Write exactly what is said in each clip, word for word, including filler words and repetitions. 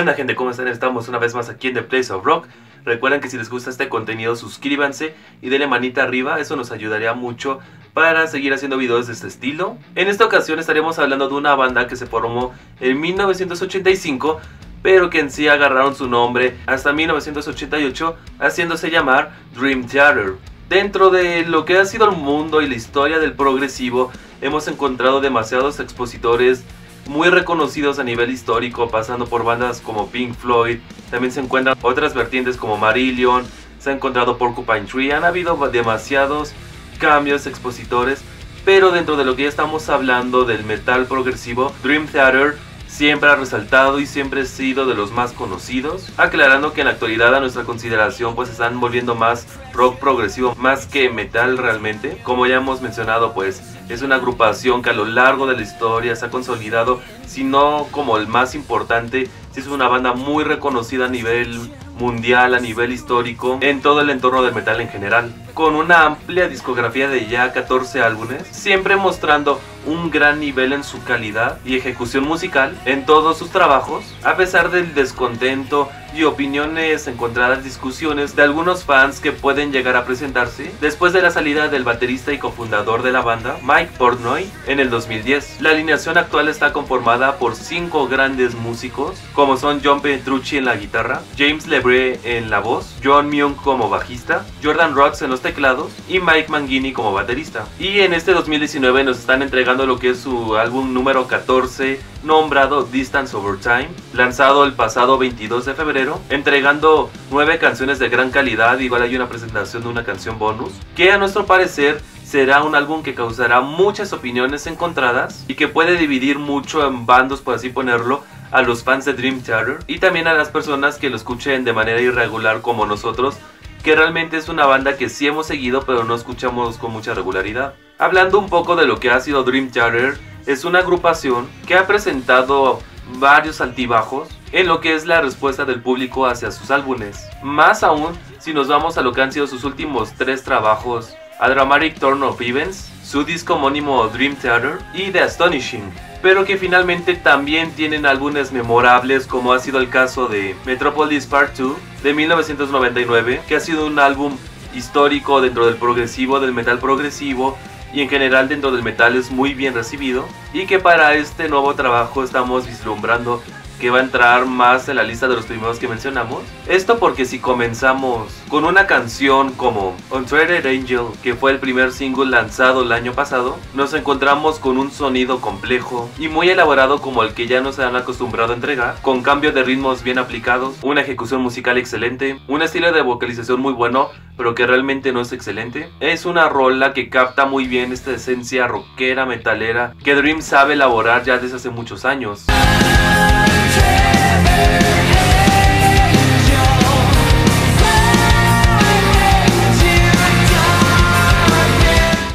¿Qué onda, gente? ¿Cómo están? Estamos una vez más aquí en The Place of Rock. Recuerden que si les gusta este contenido, suscríbanse y denle manita arriba. Eso nos ayudaría mucho para seguir haciendo videos de este estilo. En esta ocasión estaremos hablando de una banda que se formó en mil novecientos ochenta y cinco, pero que en sí agarraron su nombre hasta mil novecientos ochenta y ocho, haciéndose llamar Dream Theater. Dentro de lo que ha sido el mundo y la historia del progresivo, hemos encontrado demasiados expositores muy reconocidos a nivel histórico, pasando por bandas como Pink Floyd. También se encuentran otras vertientes como Marillion, se ha encontrado Porcupine Tree. Han habido demasiados cambios, expositores, pero dentro de lo que ya estamos hablando del metal progresivo, Dream Theater siempre ha resaltado y siempre ha sido de los más conocidos, aclarando que en la actualidad a nuestra consideración pues están volviendo más rock progresivo más que metal realmente. Como ya hemos mencionado, pues es una agrupación que a lo largo de la historia se ha consolidado, si no como el más importante, si es una banda muy reconocida a nivel mundial, a nivel histórico, en todo el entorno del metal en general, con una amplia discografía de ya catorce álbumes, siempre mostrando un gran nivel en su calidad y ejecución musical en todos sus trabajos, a pesar del descontento y opiniones encontradas, discusiones de algunos fans que pueden llegar a presentarse después de la salida del baterista y cofundador de la banda, Mike Portnoy, en el dos mil diez. La alineación actual está conformada por cinco grandes músicos, como son John Petrucci en la guitarra, James LaBrie en la voz, John Myung como bajista, Jordan Rudess en los teclados y Mike Mangini como baterista. Y en este dos mil diecinueve nos están entregando lo que es su álbum número catorce, nombrado Distance Over Time, lanzado el pasado veintidós de febrero, entregando nueve canciones de gran calidad. Igual hay una presentación de una canción bonus, que a nuestro parecer será un álbum que causará muchas opiniones encontradas y que puede dividir mucho en bandos, por así ponerlo, a los fans de Dream Theater y también a las personas que lo escuchen de manera irregular como nosotros, que realmente es una banda que sí hemos seguido pero no escuchamos con mucha regularidad. Hablando un poco de lo que ha sido Dream Theater, es una agrupación que ha presentado varios altibajos en lo que es la respuesta del público hacia sus álbumes. Más aún si nos vamos a lo que han sido sus últimos tres trabajos: A Dramatic Turn of Events, su disco homónimo Dream Theater y The Astonishing, pero que finalmente también tienen álbumes memorables, como ha sido el caso de Metropolis Part dos de mil novecientos noventa y nueve, que ha sido un álbum histórico dentro del progresivo, del metal progresivo, y en general dentro del metal es muy bien recibido, y que para este nuevo trabajo estamos vislumbrando que va a entrar más en la lista de los primeros que mencionamos. Esto porque si comenzamos con una canción como Untethered Angel, que fue el primer single lanzado el año pasado, nos encontramos con un sonido complejo y muy elaborado como el que ya nos han acostumbrado a entregar, con cambio de ritmos bien aplicados, una ejecución musical excelente, un estilo de vocalización muy bueno, pero que realmente no es excelente. Es una rola que capta muy bien esta esencia rockera, metalera, que Dream sabe elaborar ya desde hace muchos años.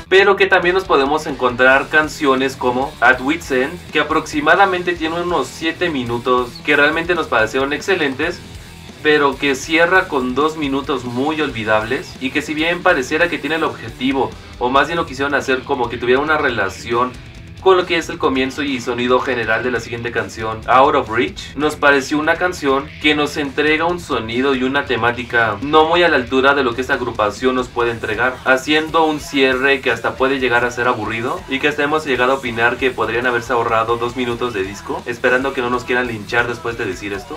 Pero que también nos podemos encontrar canciones como At Wit's End, que aproximadamente tiene unos siete minutos, que realmente nos parecieron excelentes, pero que cierra con dos minutos muy olvidables, y que si bien pareciera que tiene el objetivo, o más bien lo quisieron hacer como que tuviera una relación con lo que es el comienzo y sonido general de la siguiente canción, Out of Reach, nos pareció una canción que nos entrega un sonido y una temática no muy a la altura de lo que esta agrupación nos puede entregar, haciendo un cierre que hasta puede llegar a ser aburrido, y que hasta hemos llegado a opinar que podrían haberse ahorrado dos minutos de disco, esperando que no nos quieran linchar después de decir esto.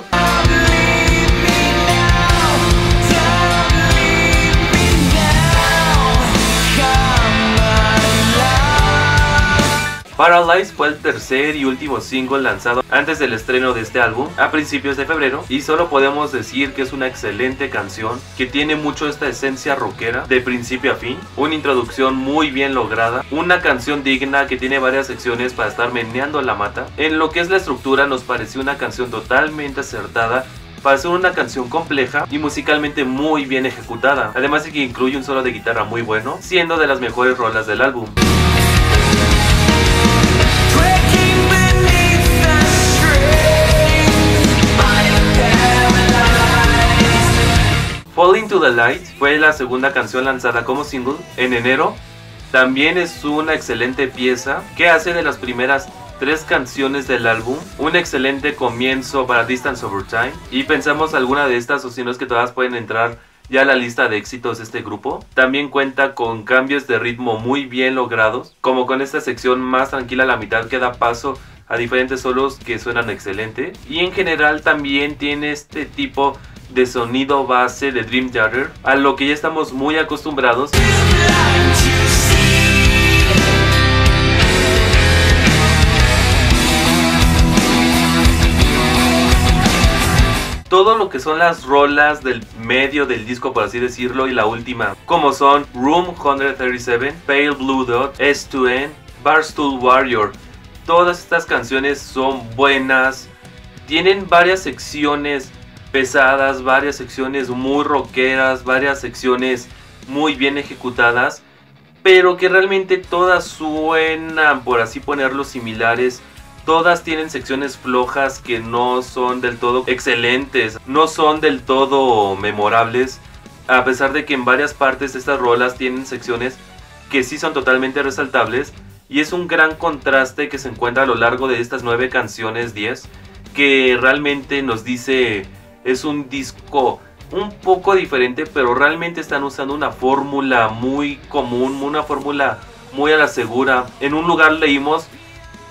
Paralyzed fue el tercer y último single lanzado antes del estreno de este álbum a principios de febrero, y solo podemos decir que es una excelente canción que tiene mucho esta esencia rockera de principio a fin, una introducción muy bien lograda, una canción digna que tiene varias secciones para estar meneando la mata. En lo que es la estructura nos pareció una canción totalmente acertada para ser una canción compleja y musicalmente muy bien ejecutada, además de que incluye un solo de guitarra muy bueno, siendo de las mejores rolas del álbum. Fall Into the Light fue la segunda canción lanzada como single en enero. También es una excelente pieza que hace de las primeras tres canciones del álbum, un excelente comienzo para Distance Over Time, y pensamos alguna de estas, o si no es que todas pueden entrar ya la lista de éxitos de este grupo. También cuenta con cambios de ritmo muy bien logrados, como con esta sección más tranquila a la mitad que da paso a diferentes solos que suenan excelente. Y en general también tiene este tipo de sonido base de Dream Theater, a lo que ya estamos muy acostumbrados. Todo lo que son las rolas del medio del disco, por así decirlo, y la última, como son Room ciento treinta y siete, Pale Blue Dot, S two N, Barstool Warrior, todas estas canciones son buenas. Tienen varias secciones pesadas, varias secciones muy rockeras, varias secciones muy bien ejecutadas, pero que realmente todas suenan, por así ponerlo, similares. Todas tienen secciones flojas que no son del todo excelentes, no son del todo memorables, a pesar de que en varias partes de estas rolas tienen secciones que sí son totalmente resaltables, y es un gran contraste que se encuentra a lo largo de estas nueve canciones, diez, que realmente nos dice es un disco un poco diferente, pero realmente están usando una fórmula muy común, una fórmula muy a la segura. En un lugar leímos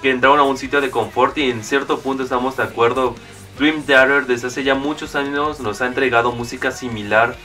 que entraron a un sitio de confort, y en cierto punto estamos de acuerdo. Dream Theater desde hace ya muchos años nos ha entregado música similar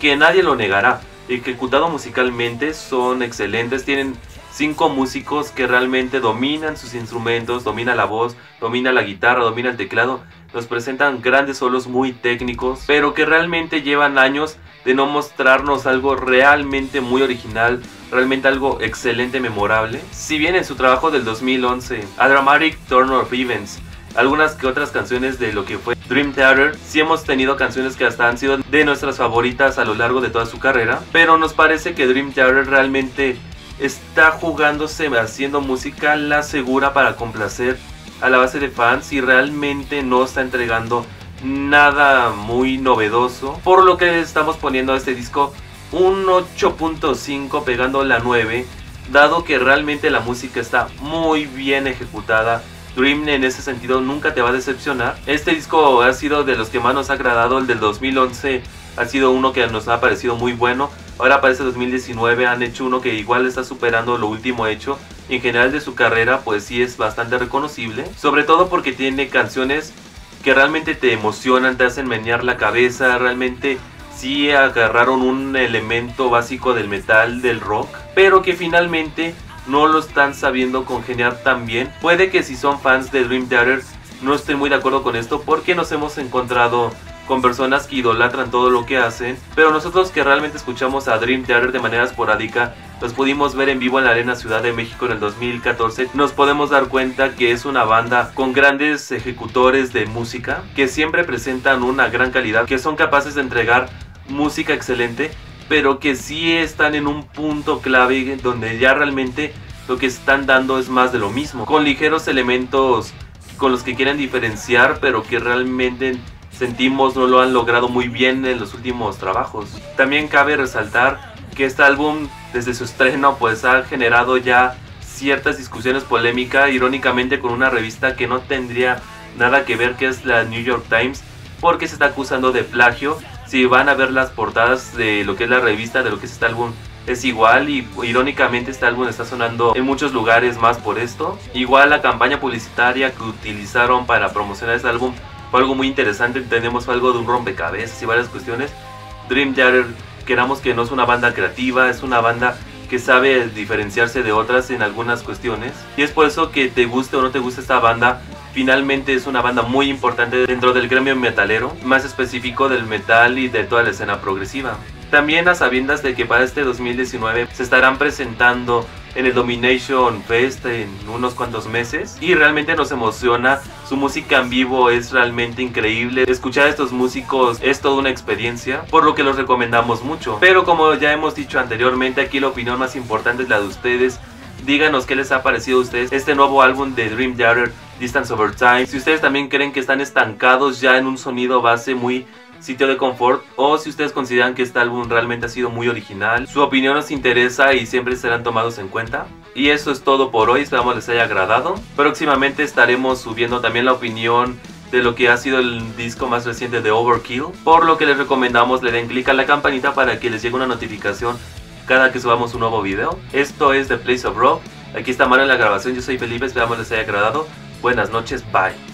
que nadie lo negará. Ejecutado musicalmente son excelentes, tienen cinco músicos que realmente dominan sus instrumentos, domina la voz, domina la guitarra, domina el teclado. Nos presentan grandes solos muy técnicos, pero que realmente llevan años de no mostrarnos algo realmente muy original, realmente algo excelente, memorable. Si bien en su trabajo del dos mil once, A Dramatic Turn of Events, algunas que otras canciones de lo que fue Dream Theater, sí hemos tenido canciones que hasta han sido de nuestras favoritas a lo largo de toda su carrera, pero nos parece que Dream Theater realmente está jugándose, haciendo música la segura para complacer a la base de fans, y realmente no está entregando nada muy novedoso, por lo que estamos poniendo a este disco un ocho punto cinco, pegando la nueve, dado que realmente la música está muy bien ejecutada. Dream en ese sentido nunca te va a decepcionar. Este disco ha sido de los que más nos ha agradado. El del dos mil once ha sido uno que nos ha parecido muy bueno. Ahora para este dos mil diecinueve han hecho uno que igual está superando lo último hecho. En general de su carrera, pues sí es bastante reconocible, sobre todo porque tiene canciones que realmente te emocionan, te hacen menear la cabeza. Realmente sí agarraron un elemento básico del metal, del rock, pero que finalmente no lo están sabiendo congeniar tan bien. Puede que si son fans de Dream Theater no estén muy de acuerdo con esto, porque nos hemos encontrado con personas que idolatran todo lo que hacen, pero nosotros que realmente escuchamos a Dream Theater de manera esporádica, los pudimos ver en vivo en la Arena Ciudad de México en el dos mil catorce, nos podemos dar cuenta que es una banda con grandes ejecutores de música, que siempre presentan una gran calidad, que son capaces de entregar música excelente, pero que sí están en un punto clave donde ya realmente lo que están dando es más de lo mismo, con ligeros elementos con los que quieren diferenciar, pero que realmente sentimos no lo han logrado muy bien en los últimos trabajos. También cabe resaltar que este álbum desde su estreno pues ha generado ya ciertas discusiones polémicas, irónicamente con una revista que no tendría nada que ver, que es la New York Times, porque se está acusando de plagio. Si van a ver las portadas de lo que es la revista, de lo que es este álbum, es igual, y irónicamente este álbum está sonando en muchos lugares más por esto. Igual la campaña publicitaria que utilizaron para promocionar este álbum fue algo muy interesante. Tenemos algo de un rompecabezas y varias cuestiones. Dream Theater, queramos que no, es una banda creativa, es una banda que sabe diferenciarse de otras en algunas cuestiones, y es por eso que te guste o no te guste esta banda, finalmente es una banda muy importante dentro del gremio metalero, más específico del metal y de toda la escena progresiva. También a sabiendas de que para este dos mil diecinueve se estarán presentando en el Domination Fest en unos cuantos meses, y realmente nos emociona. Su música en vivo es realmente increíble, escuchar a estos músicos es toda una experiencia, por lo que los recomendamos mucho. Pero como ya hemos dicho anteriormente, aquí la opinión más importante es la de ustedes. Díganos qué les ha parecido a ustedes este nuevo álbum de Dream Theater, Distance Over Time. Si ustedes también creen que están estancados ya en un sonido base muy sitio de confort, o si ustedes consideran que este álbum realmente ha sido muy original. Su opinión nos interesa y siempre serán tomados en cuenta. Y eso es todo por hoy, esperamos les haya agradado. Próximamente estaremos subiendo también la opinión de lo que ha sido el disco más reciente de Overkill, por lo que les recomendamos le den clic a la campanita para que les llegue una notificación cada que subamos un nuevo video. Esto es The Place of Rock, aquí está Mario en la grabación, yo soy Felipe, esperamos les haya agradado. Buenas noches, bye.